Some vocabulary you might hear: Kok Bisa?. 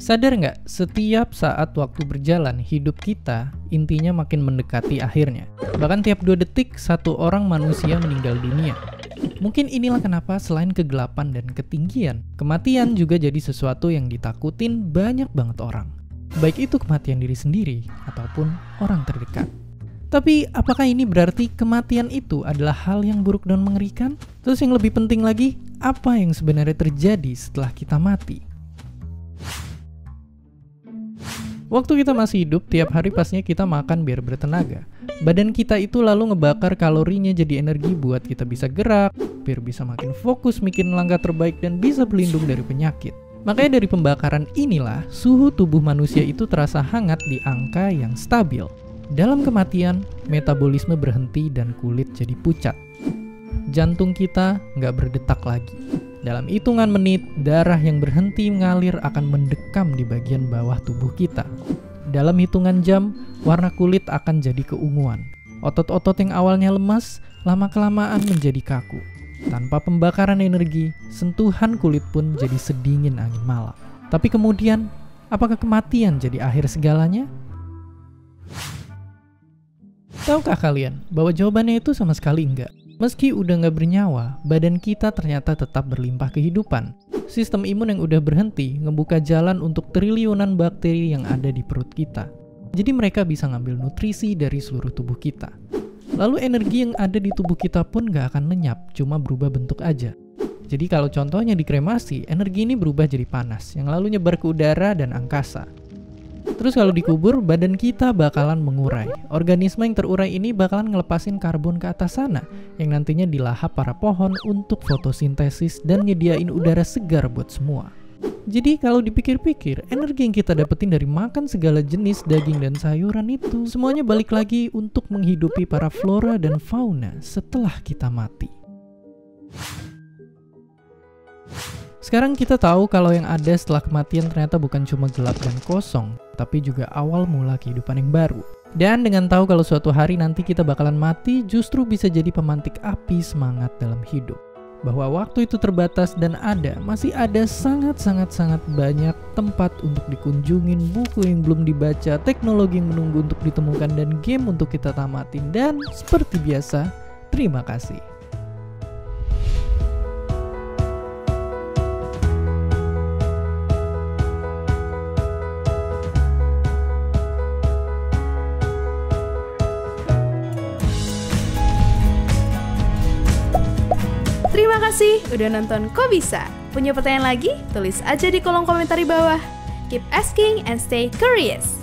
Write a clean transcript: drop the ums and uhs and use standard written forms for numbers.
Sadar nggak, setiap saat waktu berjalan, hidup kita intinya makin mendekati akhirnya. Bahkan tiap 2 detik, 1 orang manusia meninggal dunia. Mungkin inilah kenapa selain kegelapan dan ketinggian, kematian juga jadi sesuatu yang ditakutin banyak banget orang. Baik itu kematian diri sendiri, ataupun orang terdekat. Tapi, apakah ini berarti kematian itu adalah hal yang buruk dan mengerikan? Terus yang lebih penting lagi, apa yang sebenarnya terjadi setelah kita mati? Waktu kita masih hidup, tiap hari pastinya kita makan biar bertenaga. Badan kita itu lalu ngebakar kalorinya jadi energi buat kita bisa gerak, biar bisa makin fokus mikirin langkah terbaik dan bisa berlindung dari penyakit. Makanya dari pembakaran inilah, suhu tubuh manusia itu terasa hangat di angka yang stabil. Dalam kematian, metabolisme berhenti dan kulit jadi pucat. Jantung kita nggak berdetak lagi. Dalam hitungan menit, darah yang berhenti mengalir akan mendekam di bagian bawah tubuh kita. Dalam hitungan jam, warna kulit akan jadi keunguan. Otot-otot yang awalnya lemas, lama-kelamaan menjadi kaku. Tanpa pembakaran energi, sentuhan kulit pun jadi sedingin angin malam. Tapi kemudian, apakah kematian jadi akhir segalanya? Tahukah kalian bahwa jawabannya itu sama sekali enggak? Meski udah nggak bernyawa, badan kita ternyata tetap berlimpah kehidupan. Sistem imun yang udah berhenti ngebuka jalan untuk triliunan bakteri yang ada di perut kita. Jadi mereka bisa ngambil nutrisi dari seluruh tubuh kita. Lalu energi yang ada di tubuh kita pun nggak akan lenyap, cuma berubah bentuk aja. Jadi kalau contohnya dikremasi, energi ini berubah jadi panas, yang lalu nyebar ke udara dan angkasa. Terus kalau dikubur, badan kita bakalan mengurai. Organisme yang terurai ini bakalan ngelepasin karbon ke atas sana, yang nantinya dilahap para pohon untuk fotosintesis dan nyediain udara segar buat semua. Jadi kalau dipikir-pikir, energi yang kita dapetin dari makan segala jenis daging dan sayuran itu, semuanya balik lagi untuk menghidupi para flora dan fauna setelah kita mati. Sekarang kita tahu kalau yang ada setelah kematian ternyata bukan cuma gelap dan kosong, tapi juga awal mula kehidupan yang baru. Dan dengan tahu kalau suatu hari nanti kita bakalan mati, justru bisa jadi pemantik api semangat dalam hidup. Bahwa waktu itu terbatas dan masih ada sangat banyak tempat untuk dikunjungin, buku yang belum dibaca, teknologi yang menunggu untuk ditemukan, dan game untuk kita tamatin. Dan seperti biasa, terima kasih. Terima kasih udah nonton Kok Bisa? Punya pertanyaan lagi? Tulis aja di kolom komentar di bawah. Keep asking and stay curious!